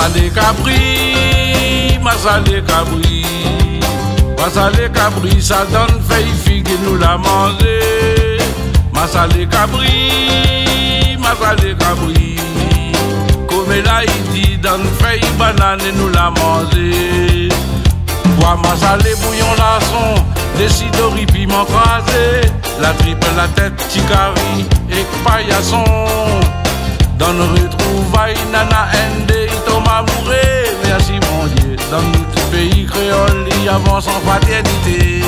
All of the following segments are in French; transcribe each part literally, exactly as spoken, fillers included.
Massalé Cabris, Massalé Cabris, Massalé Cabris, ça donne feuille figue et nous la manger. Massalé Cabris, Massalé Cabris, comme l'Haïti donne feuille banane et nous la manger. Bois Massalé bouillon laçon, des sidori piment crasé, la tripe la tête ticari et paillasson. Dans nos retrouvailles, nana, ndé, Thomas Mouré, merci mon Dieu. Dans notre pays créole, il avance en fraternité.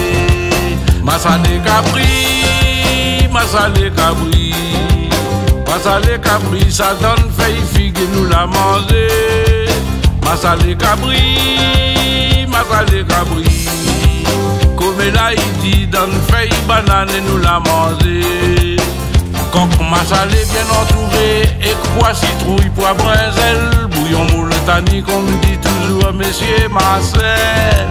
Massalé Cabris, Massalé Cabris, Massalé Cabris, ça donne feuille figue et nous la manger. Massalé Cabris, Massalé Cabris, comme l'Haïti, donne feuille banane et nous la manger. Quand Massalé bien entouré, et quoi citrouille, poivre, brinzel, bouillon moule, tannique, on me dit toujours Monsieur Marcel.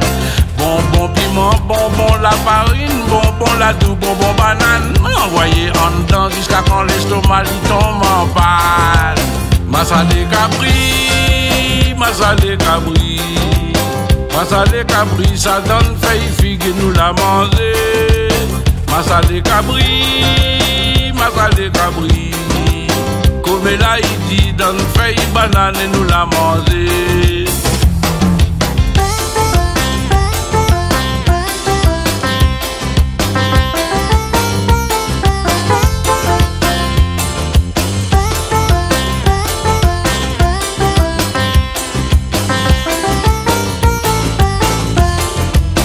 Bonbon piment, bonbon la farine, bonbon la doux, bonbon banane, envoyé en dedans jusqu'à quand l'estomac il tombe en panne. Massalé Cabris, Massalé Cabris, Massalé Cabris, ça donne feuille figue et nous la manger. Massalé Cabris, Massalé Cabris, comme l'Haïti donne feuille banane et nous la manger.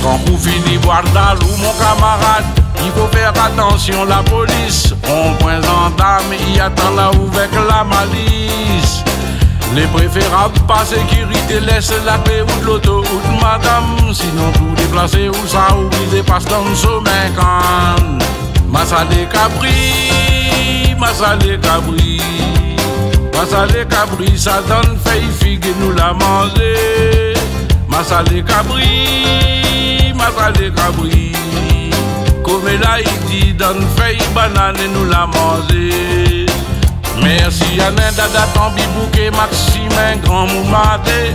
Quand vous finissez boire d'alou, mon camarade, il faut faire attention, la police. On point gendarme, il attend là où avec la malice. Les préférables par sécurité, laisse la paix ou de l'autoroute, madame. Sinon, tout déplacer ou ça oublie, passe dans le sommet quand. Massalé Cabris, Massalé Cabris, Massalé Cabris, ça donne feuille figue et nous la manger. Massalé Cabris, Massalé Cabris, comme l'Haïti donne feuille banane et nous la manger. Merci à Dada, Tambi, Bouquet, Maximin, Grand Moumaté.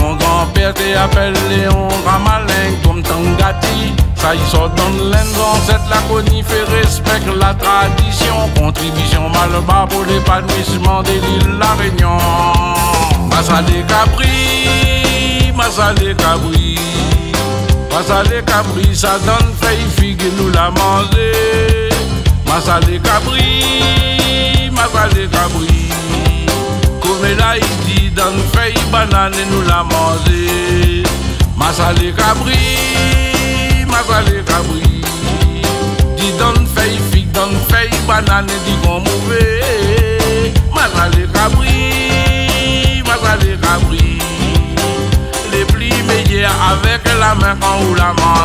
Mon grand-père t'es appelé Léon, Ramalin, comme Tangati. Ça y sort dans l'ancêtre, la conifère, respecte la tradition. Contribution Malabar pour l'épanouissement de l'île La Réunion. Massalé Cabris, Massalé Cabris, Massalé Cabris, ça donne feuille figue et nous la manger. Massalé Cabris, Massalé Cabris, comme l'Haïti donne feuille banane et nous la manger. Massalé Cabris, Massalé Cabris, dis donne feuille figue, donne feuille banane et dis qu'on mauvais. Massalé Cabris, Massalé Cabris, avec la main en haut la main.